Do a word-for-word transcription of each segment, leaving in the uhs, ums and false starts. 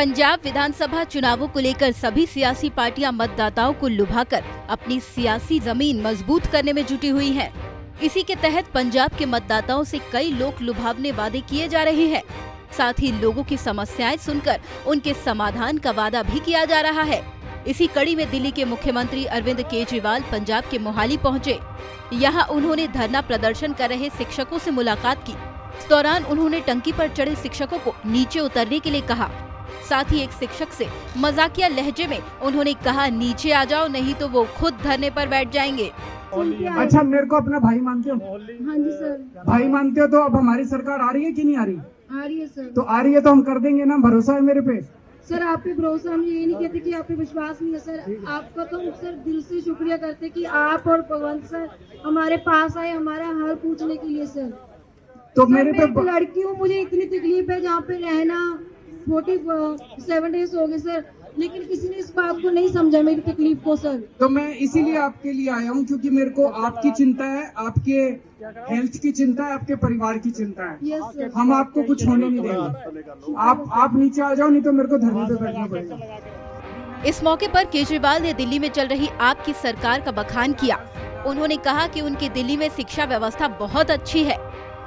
पंजाब विधानसभा चुनावों को लेकर सभी सियासी पार्टियां मतदाताओं को लुभाकर अपनी सियासी जमीन मजबूत करने में जुटी हुई हैं। इसी के तहत पंजाब के मतदाताओं से कई लोक लुभावने वादे किए जा रहे हैं, साथ ही लोगों की समस्याएं सुनकर उनके समाधान का वादा भी किया जा रहा है। इसी कड़ी में दिल्ली के मुख्यमंत्री अरविंद केजरीवाल पंजाब के मोहाली पहुँचे। यहाँ उन्होंने धरना प्रदर्शन कर रहे शिक्षकों से मुलाकात की। इस दौरान उन्होंने टंकी पर चढ़े शिक्षकों को नीचे उतरने के लिए कहा। साथ ही एक शिक्षक से मजाकिया लहजे में उन्होंने कहा, नीचे आ जाओ नहीं तो वो खुद धरने पर बैठ जाएंगे। अच्छा, मेरे को अपना भाई मानते हो? हाँ जी सर। भाई मानते हो तो अब हमारी सरकार आ रही है कि नहीं आ रही? आ रही है सर। तो आ रही है तो हम कर देंगे ना, भरोसा है मेरे पे सर। आप पे भरोसा, हम ये नहीं कहते कि आप पे विश्वास नहीं है सर। आपका तो सर दिल से शुक्रिया करते कि आप और भगवंत सर हमारे पास आए हमारा हाल पूछने के लिए सर। तो मेरे पे लड़की हूँ, मुझे इतनी तकलीफ है जहाँ पे रहना फोर्टी सेवन डेज हो गए सर, लेकिन किसी ने इस बात को नहीं समझा मेरी तकलीफ को सर। तो मैं इसीलिए आपके लिए आया हूँ क्योंकि मेरे को आपकी चिंता है, आपके हेल्थ की चिंता है, आपके परिवार की चिंता है। Yes sir. हम आपको कुछ होने नहीं देंगे। आप आप नीचे आ जाओ नहीं तो मेरे को धरने पे बैठना पड़ेगा। इस मौके पर केजरीवाल ने दिल्ली में चल रही आपकी सरकार का बखान किया। उन्होंने कहा कि उनकी दिल्ली में शिक्षा व्यवस्था बहुत अच्छी है,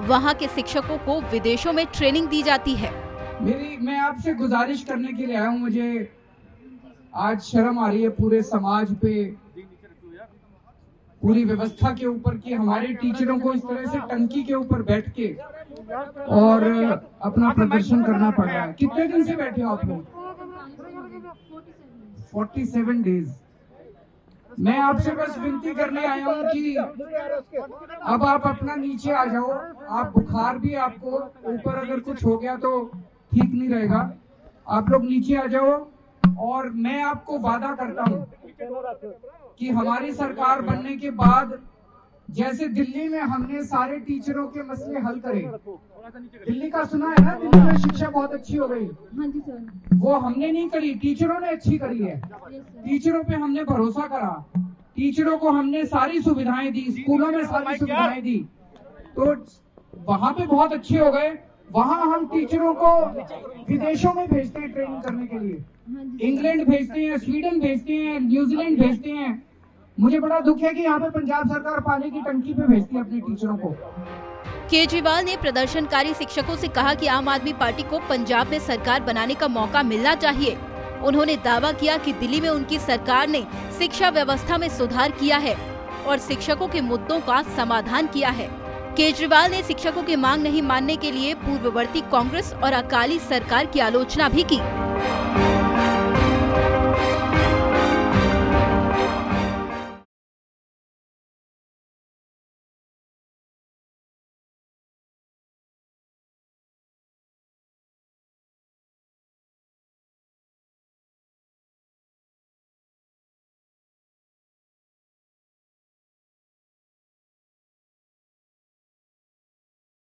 वहाँ के शिक्षकों को विदेशों में ट्रेनिंग दी जाती है। मेरी मैं आपसे गुजारिश करने के लिए आया हूँ, मुझे आज शर्म आ रही है पूरे समाज पे, पूरी व्यवस्था के ऊपर कि हमारे टीचरों को इस तरह से टंकी के ऊपर बैठ के और अपना प्रदर्शन करना पड़ रहा है। कितने दिन से बैठे हो आप लोग? Forty seven days. मैं आपसे बस विनती करने आया हूँ कि अब आप अपना नीचे आ जाओ। आप बुखार भी आपको ऊपर अगर कुछ हो गया तो ठीक नहीं रहेगा। आप लोग नीचे आ जाओ और मैं आपको वादा करता हूँ कि हमारी सरकार बनने के बाद जैसे दिल्ली में हमने सारे टीचरों के मसले हल करे। दिल्ली का सुना है ना, दिल्ली में शिक्षा बहुत अच्छी हो गई। हाँ जी सर। वो हमने नहीं करी, टीचरों ने अच्छी करी है। टीचरों पे हमने भरोसा करा, टीचरों को हमने सारी सुविधाएं दी, स्कूलों में सारी सुविधाएं दी, तो वहाँ पे बहुत अच्छे हो गए। वहाँ हम टीचरों को विदेशों में भेजते हैं ट्रेनिंग करने के लिए। इंग्लैंड भेजते हैं, स्वीडन भेजते हैं, न्यूजीलैंड भेजते हैं। मुझे बड़ा दुख है कि यहाँ पे पंजाब सरकार पानी की टंकी पे भेजती है अपने टीचरों को। केजरीवाल ने प्रदर्शनकारी शिक्षकों से कहा कि आम आदमी पार्टी को पंजाब में सरकार बनाने का मौका मिलना चाहिए। उन्होंने दावा किया कि दिल्ली में उनकी सरकार ने शिक्षा व्यवस्था में सुधार किया है और शिक्षकों के मुद्दों का समाधान किया है। केजरीवाल ने शिक्षकों की मांग नहीं मानने के लिए पूर्ववर्ती कांग्रेस और अकाली सरकार की आलोचना भी की।